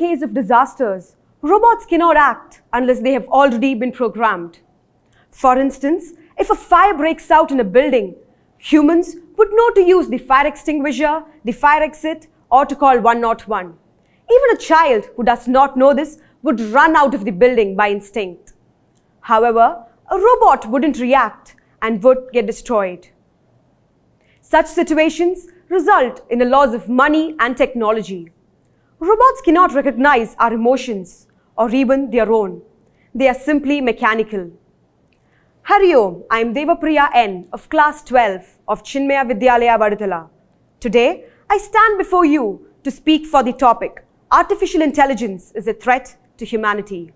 case of disasters, robots cannot act unless they have already been programmed. For instance, if a fire breaks out in a building, humans would know to use the fire extinguisher, the fire exit, or to call 111. Even a child who does not know this would run out of the building by instinct. However, a robot wouldn't react and would get destroyed. Such situations result in a loss of money and technology. Robots cannot recognize our emotions or even their own. They are simply mechanical. Hari Om, I am Devapriya N. of Class 12 of Chinmaya Vidyalaya Vaduthala. Today, I stand before you to speak for the topic, Artificial Intelligence is a Threat to Humanity.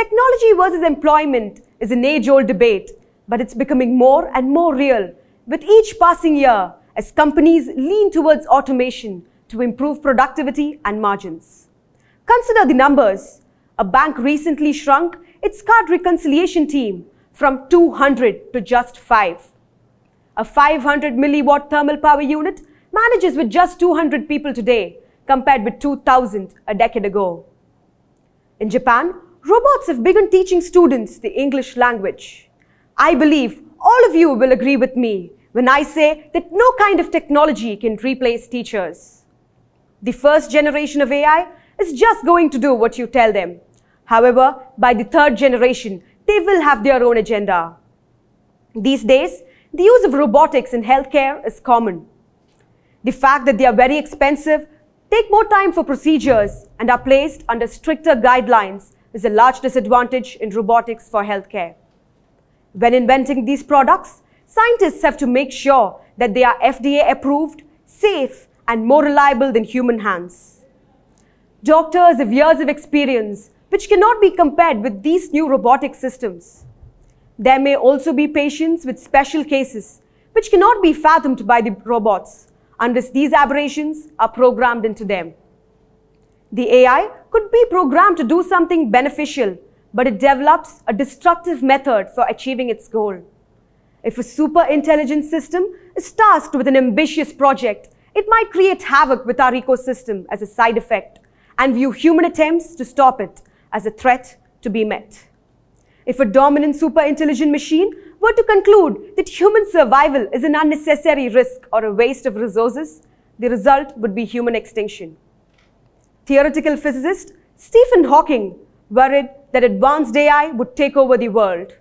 Technology versus employment is an age-old debate, but it's becoming more and more real with each passing year as companies lean towards automation to improve productivity and margins. Consider the numbers. A bank recently shrunk its card reconciliation team from 200 to just 5. A 500 milliwatt thermal power unit manages with just 200 people today, compared with 2,000 a decade ago. In Japan, robots have begun teaching students the English language. I believe all of you will agree with me when I say that no kind of technology can replace teachers. The first generation of AI is just going to do what you tell them. However, by the third generation, they will have their own agenda. These days, the use of robotics in healthcare is common. The fact that they are very expensive, take more time for procedures, and are placed under stricter guidelines is a large disadvantage in robotics for healthcare. When inventing these products, scientists have to make sure that they are FDA approved, safe, and more reliable than human hands. Doctors have years of experience, which cannot be compared with these new robotic systems. There may also be patients with special cases, which cannot be fathomed by the robots, unless these aberrations are programmed into them. The AI could be programmed to do something beneficial, but it develops a destructive method for achieving its goal. If a super intelligent system is tasked with an ambitious project, it might create havoc with our ecosystem as a side effect and view human attempts to stop it as a threat to be met. If a dominant super intelligent machine were to conclude that human survival is an unnecessary risk or a waste of resources, the result would be human extinction. Theoretical physicist Stephen Hawking worried that advanced AI would take over the world.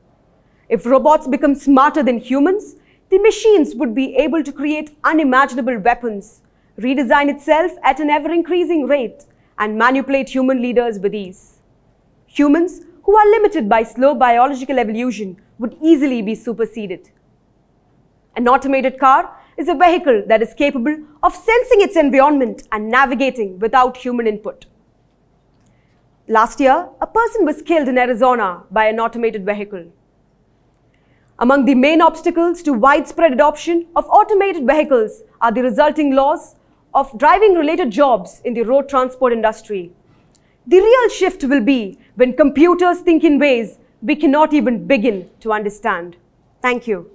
If robots become smarter than humans, the machines would be able to create unimaginable weapons, redesign itself at an ever-increasing rate, and manipulate human leaders with ease. Humans, who are limited by slow biological evolution, would easily be superseded. An automated car is a vehicle that is capable of sensing its environment and navigating without human input. Last year, a person was killed in Arizona by an automated vehicle. Among the main obstacles to widespread adoption of automated vehicles are the resulting loss of driving-related jobs in the road transport industry. The real shift will be when computers think in ways we cannot even begin to understand. Thank you.